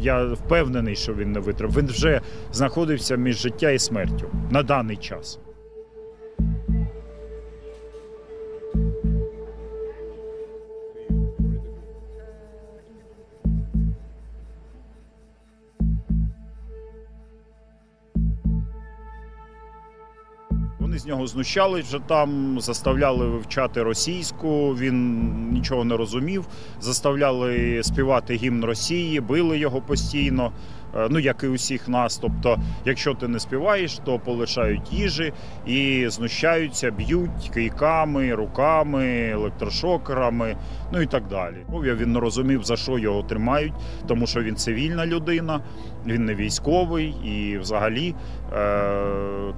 я впевнений, що він не витримав. Він вже знаходився між життям і смертю на даний час. Вони з нього знущались вже там, заставляли вивчати російську, він нічого не розумів, заставляли співати гімн Росії, били його постійно, ну як і усіх нас. Тобто, якщо ти не співаєш, то полишають їжі і знущаються, б'ють кийками, руками, електрошокерами, ну і так далі. Він не розумів, за що його тримають, тому що він цивільна людина, він не військовий і взагалі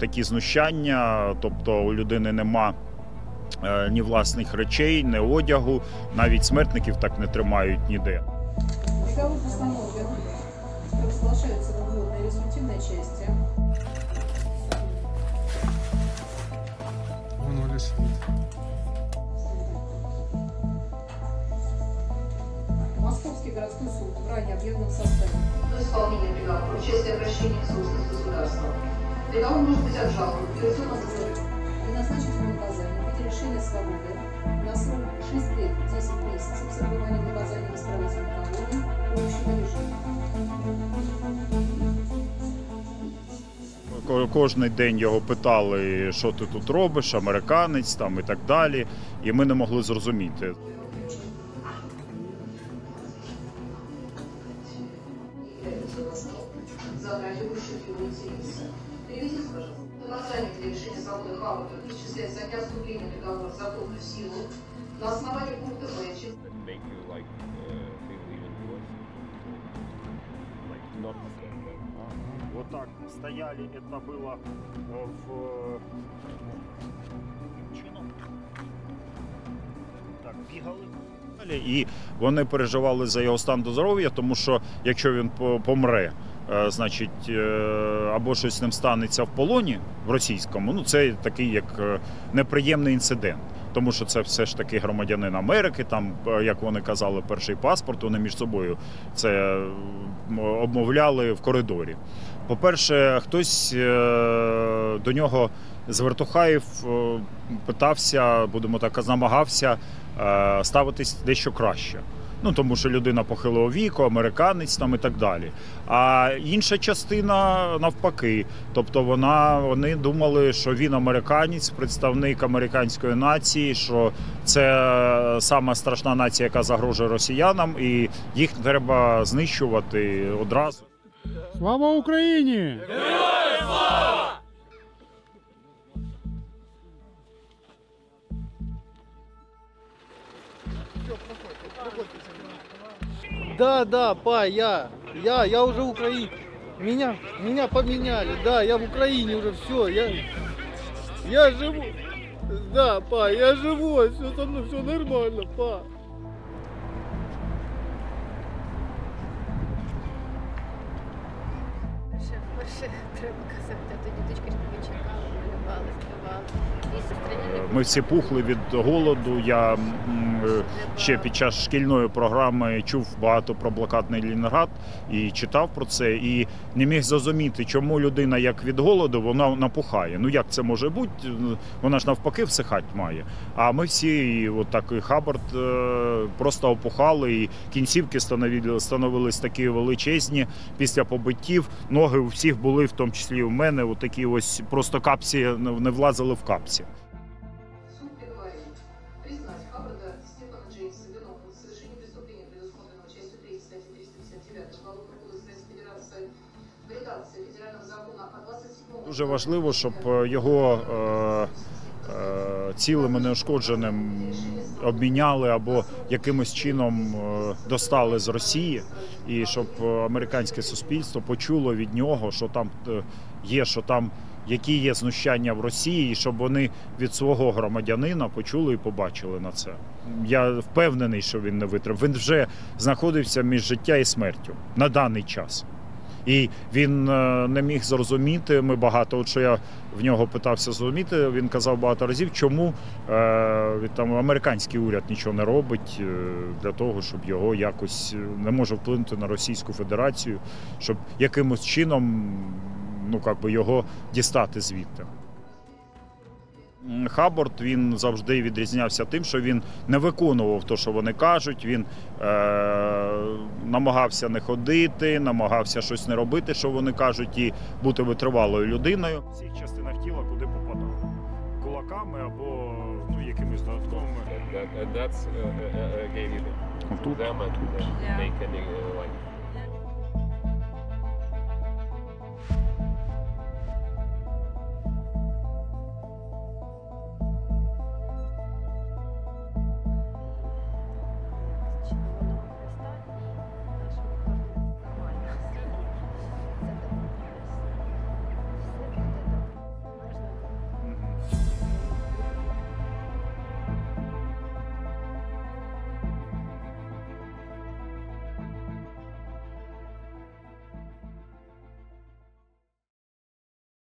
такі знущання. Тобто у людини нема ні власних речей, ні одягу, навіть смертників так не тримають ніде. Таковы постановки, разглашаются в уголовной результативной части. Вон Оля сидит. Московский городской суд в ранее объявленном составе. Исполнение приговора в части обращения в суд с государством. Приговор может быть обжалован в апелляционном суде. И назначить ему наказание в виде лишения свободы на срок 6 лет, 10 месяцев с отбыванием наказания в исправительной колонии по общему режиму. Кожен день його питали, що ти тут робиш, американець там і так далі, і ми не могли зрозуміти. Вот так стояли, это было в чином. Так, бігали. І вони переживали за його стан здоров'я, тому що якщо він помре, значить, або щось з ним станеться в полоні, в російському, ну це такий як неприємний інцидент. Тому що це все ж таки громадянин Америки, там, як вони казали, перший паспорт, вони між собою це обмовляли в коридорі. По-перше, хтось до нього з вертухаїв питався, будемо так, намагався ставитись дещо краще. Ну, тому що людина похилого віку, американець там і так далі. А інша частина навпаки. Тобто вони думали, що він американець, представник американської нації, що це сама страшна нація, яка загрожує росіянам, і їх треба знищувати одразу. Слава Україні! Героям слава! Да, па, я уже украинец. Меня поменяли, да, я в Украине уже, все, я живу, да, па, я живой, все со мной, все нормально, па. Перше треба казати, а тоді діточки ж не чекали, малювали, співали. Ми всі пухли від голоду. Я ще під час шкільної програми чув багато про блокадний Ленінград і читав про це. І не міг зрозуміти, чому людина як від голоду, вона напухає. Ну як це може бути? Вона ж навпаки всихати має. А ми всі, от так і Хаббард, просто опухали. І кінцівки становились такі величезні після побиттів. Ноги у всіх були, в тому числі у мене, отакі ось просто капці, не влазили в капці. Суд приговорив признать Хаббарда Степана Джеймса виновным в совершении преступления, предусмотренного частью 3 статьи 359 Уголовного кодекса Российской Федерации в редакции федерального закона от 27-го... Дуже важливо, щоб його цілим і неушкодженим обміняли або якимось чином достали з Росії, і щоб американське суспільство почуло від нього, що там є, які є знущання в Росії, і щоб вони від свого громадянина почули і побачили на це. Я впевнений, що він не витримав. Він вже знаходився між життям і смертю на даний час. І він не міг зрозуміти, ми багато, от що я в нього питався зрозуміти, він казав багато разів, чому там американський уряд нічого не робить для того, щоб його якось, не може вплинути на Російську Федерацію, щоб якимось чином, ну, якби його дістати звідти. Хаббард, він завжди відрізнявся тим, що він не виконував те, що вони кажуть, він намагався не ходити, намагався щось не робити, що вони кажуть, і бути витривалою людиною. В цих частинах тіла, куди попадали, кулаками або якимись додатковими. Отут.